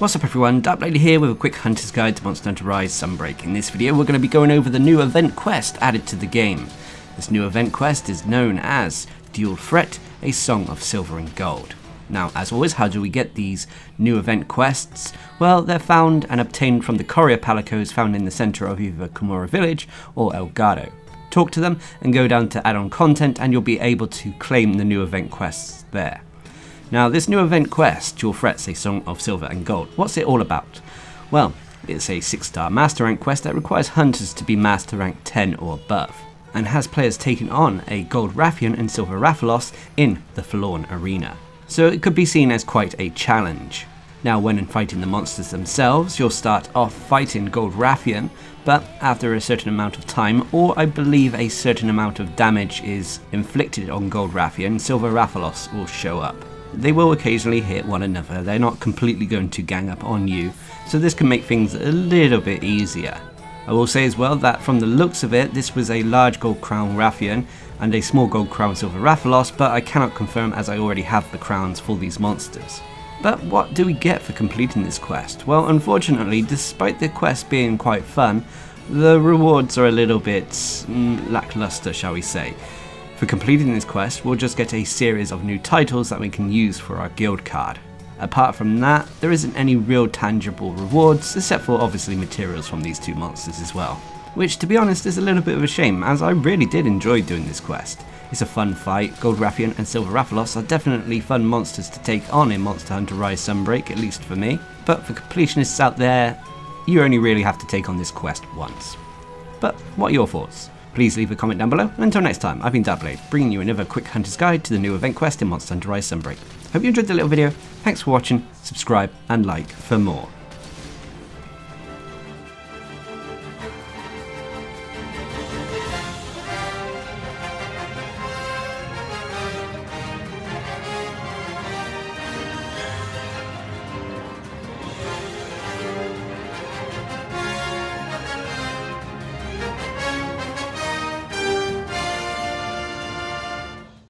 What's up everyone, Darcblade here with a quick hunter's guide to Monster Hunter Rise Sunbreak. In this video we're going to be going over the new event quest added to the game. This new event quest is known as Dual Threat, A Song of Silver and Gold. Now as always, how do we get these new event quests? Well, they're found and obtained from the courier Palicos found in the centre of either Kamura Village or Elgato. Talk to them and go down to add-on content and you'll be able to claim the new event quests there. Now this new event quest, Dual Threat, A Song of Silver and Gold, what's it all about? Well, it's a 6-star master rank quest that requires hunters to be master rank 10 or above, and has players taking on a Gold Rathian and Silver Rathalos in the Forlorn Arena. So it could be seen as quite a challenge. Now when fighting the monsters themselves, you'll start off fighting Gold Rathian, but after a certain amount of time, or I believe a certain amount of damage is inflicted on Gold Rathian, Silver Rathalos will show up. They will occasionally hit one another, they're not completely going to gang up on you, so this can make things a little bit easier. I will say as well that from the looks of it, this was a large Gold Crown Rathian and a small Gold Crown Silver Rathalos, but I cannot confirm as I already have the crowns for these monsters. But what do we get for completing this quest? Well, unfortunately, despite the quest being quite fun, the rewards are a little bit lackluster, shall we say. For completing this quest, we'll just get a series of new titles that we can use for our guild card. Apart from that, there isn't any real tangible rewards, except for obviously materials from these two monsters as well. Which, to be honest, is a little bit of a shame, as I really did enjoy doing this quest. It's a fun fight, Gold Rathian and Silver Rathalos are definitely fun monsters to take on in Monster Hunter Rise Sunbreak, at least for me. But for completionists out there, you only really have to take on this quest once. But what are your thoughts? Please leave a comment down below, and until next time, I've been Darcblade, bringing you another quick hunter's guide to the new event quest in Monster Hunter Rise Sunbreak. Hope you enjoyed the little video, thanks for watching, subscribe and like for more.